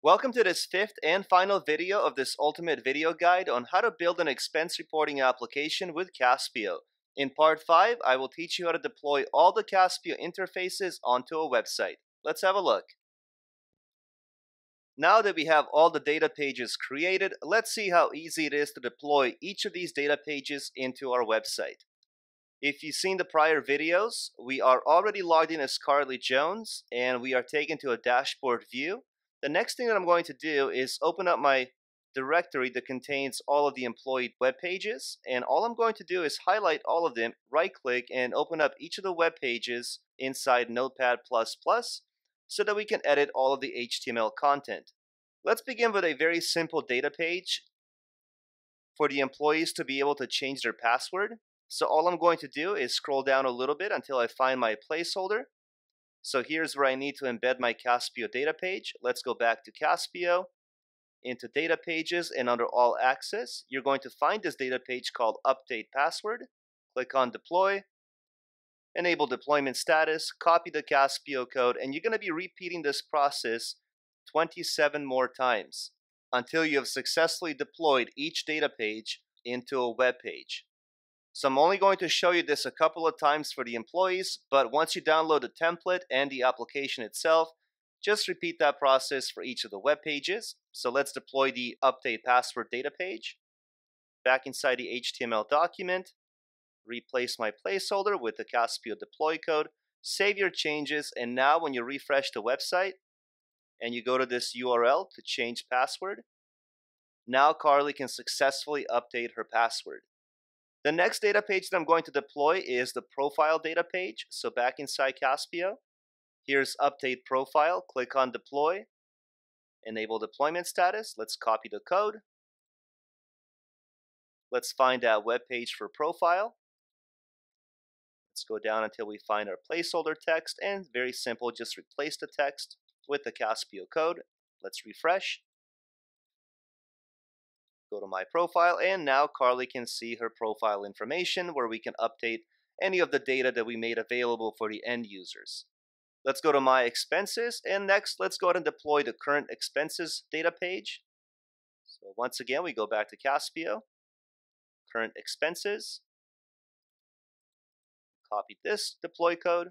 Welcome to this fifth and final video of this ultimate video guide on how to build an expense reporting application with Caspio. In part 5, I will teach you how to deploy all the Caspio interfaces onto a website. Let's have a look. Now that we have all the data pages created, let's see how easy it is to deploy each of these data pages into our website. If you've seen the prior videos, we are already logged in as Scarlett Jones and we are taken to a dashboard view. The next thing that I'm going to do is open up my directory that contains all of the employee web pages, and all I'm going to do is highlight all of them, right click, and open up each of the web pages inside Notepad++ so that we can edit all of the HTML content. Let's begin with a very simple data page for the employees to be able to change their password. So all I'm going to do is scroll down a little bit until I find my placeholder. So here's where I need to embed my Caspio data page. Let's go back to Caspio, into data pages, and under all access, you're going to find this data page called update password. Click on deploy, enable deployment status, copy the Caspio code, and you're going to be repeating this process 27 more times until you have successfully deployed each data page into a web page. So I'm only going to show you this a couple of times for the employees, but once you download the template and the application itself, just repeat that process for each of the web pages. So let's deploy the update password data page. Back inside the HTML document, replace my placeholder with the Caspio deploy code, save your changes, and now when you refresh the website and you go to this URL to change password, now Carly can successfully update her password. The next data page that I'm going to deploy is the profile data page. So back inside Caspio, here's update profile, click on deploy, enable deployment status, let's copy the code. Let's find that web page for profile. Let's go down until we find our placeholder text, and very simple, just replace the text with the Caspio code. Let's refresh. Go to my profile, and now Carly can see her profile information where we can update any of the data that we made available for the end users. Let's go to my expenses, and next let's go ahead and deploy the current expenses data page. So once again we go back to Caspio, current expenses, copy this deploy code,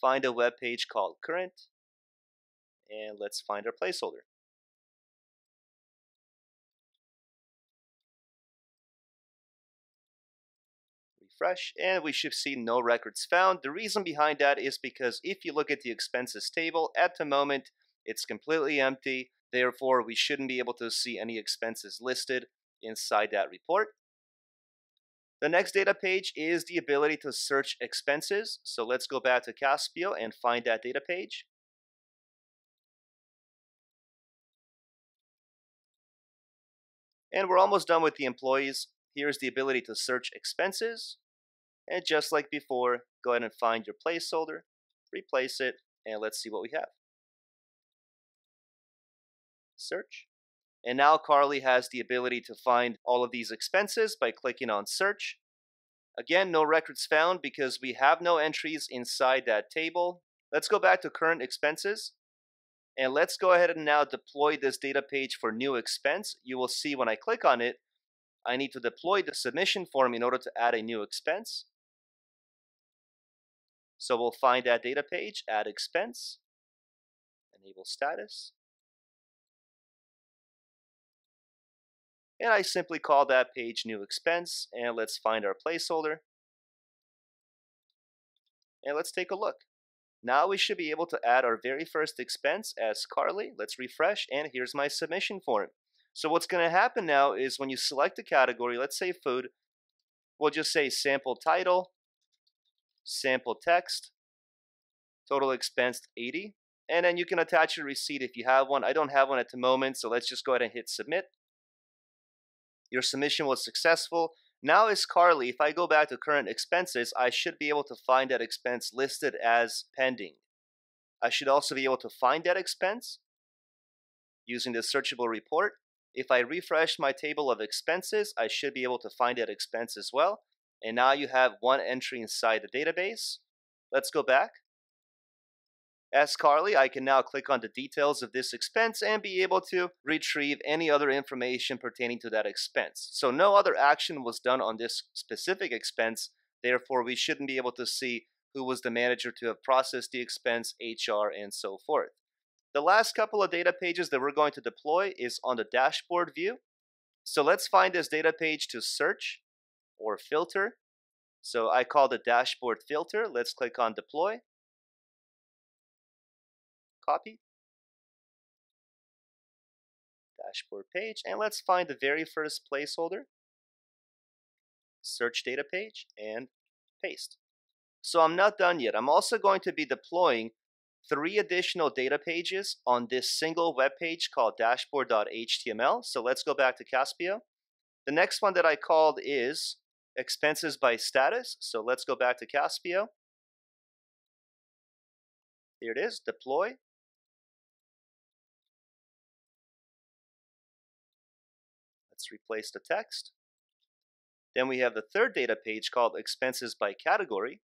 find a web page called current, and let's find our placeholder. Fresh, and we should see no records found. The reason behind that is because if you look at the expenses table, at the moment it's completely empty, therefore we shouldn't be able to see any expenses listed inside that report. The next data page is the ability to search expenses, so let's go back to Caspio and find that data page. And we're almost done with the employees. Here's the ability to search expenses. And just like before, go ahead and find your placeholder, replace it, and let's see what we have. Search. And now Carly has the ability to find all of these expenses by clicking on search. Again, no records found because we have no entries inside that table. Let's go back to current expenses. And let's go ahead and now deploy this data page for new expense. You will see when I click on it, I need to deploy the submission form in order to add a new expense. So we'll find that data page, add expense, enable status. And I simply call that page new expense, and let's find our placeholder. And let's take a look. Now we should be able to add our very first expense as Carly. Let's refresh, and here's my submission form. So what's going to happen now is when you select a category, let's say food, we'll just say sample title, sample text, total expense 80, and then you can attach your receipt if you have one. I don't have one at the moment, so let's just go ahead and hit submit. Your submission was successful. Now as Carly, if I go back to current expenses, I should be able to find that expense listed as pending. I should also be able to find that expense using the searchable report. If I refresh my table of expenses, I should be able to find that expense as well. And now you have one entry inside the database. Let's go back. As Carly, I can now click on the details of this expense and be able to retrieve any other information pertaining to that expense. So no other action was done on this specific expense, therefore we shouldn't be able to see who was the manager to have processed the expense, HR, and so forth. The last couple of data pages that we're going to deploy is on the dashboard view. So let's find this data page to search or filter. So I call the dashboard filter. Let's click on deploy. Copy. Dashboard page. And let's find the very first placeholder. Search data page and paste. So I'm not done yet. I'm also going to be deploying 3 additional data pages on this single web page called dashboard.html. So let's go back to Caspio. The next one that I called is expenses by status. So let's go back to Caspio. Here it is, deploy. Let's replace the text. Then we have the third data page called expenses by category.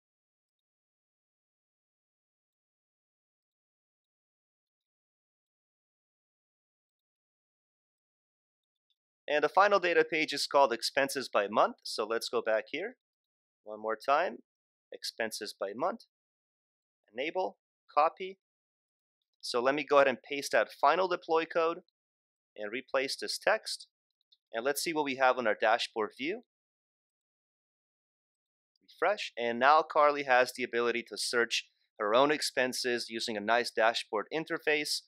And the final data page is called expenses by month. So let's go back here one more time. Expenses by month. Enable. Copy. So let me go ahead and paste that final deploy code and replace this text. And let's see what we have on our dashboard view. Refresh. And now Carly has the ability to search her own expenses using a nice dashboard interface.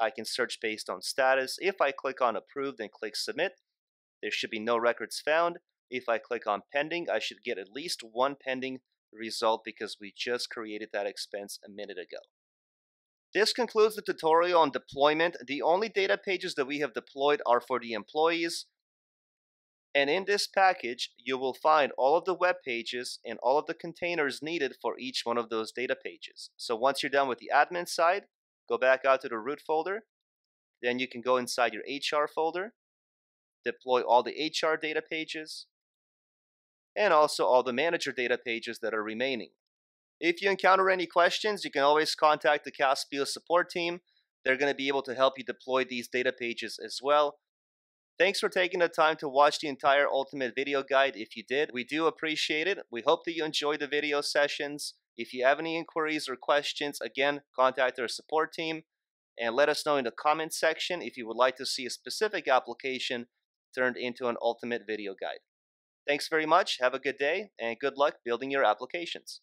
I can search based on status. If I click on approved and click submit, there should be no records found. If I click on pending, I should get at least one pending result because we just created that expense a minute ago. This concludes the tutorial on deployment. The only data pages that we have deployed are for the employees. And in this package, you will find all of the web pages and all of the containers needed for each one of those data pages. So once you're done with the admin side, go back out to the root folder, then you can go inside your HR folder, deploy all the HR data pages, and also all the manager data pages that are remaining. If you encounter any questions, you can always contact the Caspio support team. They're going to be able to help you deploy these data pages as well. Thanks for taking the time to watch the entire Ultimate Video Guide. If you did, we do appreciate it. We hope that you enjoyed the video sessions. If you have any inquiries or questions, again, contact our support team and let us know in the comment section if you would like to see a specific application turned into an Ultimate Video Guide. Thanks very much, have a good day, and good luck building your applications.